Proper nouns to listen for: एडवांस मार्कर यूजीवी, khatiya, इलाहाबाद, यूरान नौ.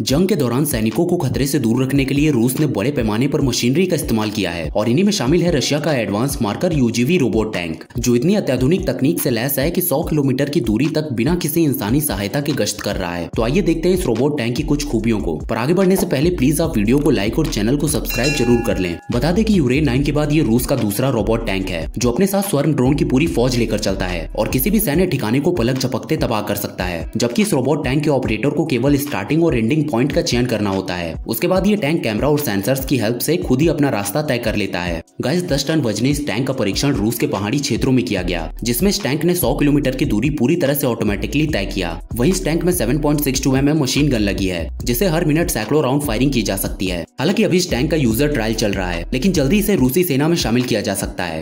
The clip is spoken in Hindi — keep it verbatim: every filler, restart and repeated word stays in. जंग के दौरान सैनिकों को खतरे से दूर रखने के लिए रूस ने बड़े पैमाने पर मशीनरी का इस्तेमाल किया है और इन्हीं में शामिल है रशिया का एडवांस मार्कर यूजीवी robot tank, जो इतनी अत्याधुनिक तकनीक से लैस है कि सौ किलोमीटर की दूरी तक बिना किसी इंसानी सहायता के गश्त कर रहा है। तो आइए देखते हैं इस रोबोट टैंक की कुछ खूबियों को। पर आगे बढ़ने से पहले प्लीज आप वीडियो को लाइक और चैनल को सब्सक्राइब जरूर कर लें। बता दें कि यूरान नौ के बाद ये रूस का दूसरा रोबोट टैंक है जो अपने साथ स्वर्ण ड्रोन की पूरी फौज लेकर चलता है और किसी भी सैन्य ठिकाने को पलक झपकते तबाह कर सकता है। जबकि इस रोबोट टैंक के ऑपरेटर को केवल स्टार्टिंग और एंडिंग पॉइंट का चयन करना होता है। उसके बाद ये टैंक कैमरा और सेंसर्स की हेल्प से खुद ही अपना रास्ता तय कर लेता है। गाइस, दस टन वजनी इस टैंक का परीक्षण रूस के पहाड़ी क्षेत्रों में किया गया, जिसमें इस टैंक ने सौ किलोमीटर की दूरी पूरी तरह से ऑटोमेटिकली तय किया। वहीं इस टैंक में सात point six two M M machine gun लगी है, जिसे हर मिनट सैकड़ों राउंड फायरिंग की जा सकती है। हालांकि अभी इस टैंक का यूजर ट्रायल चल रहा है, लेकिन जल्दी इसे रूसी सेना में शामिल किया जा सकता है।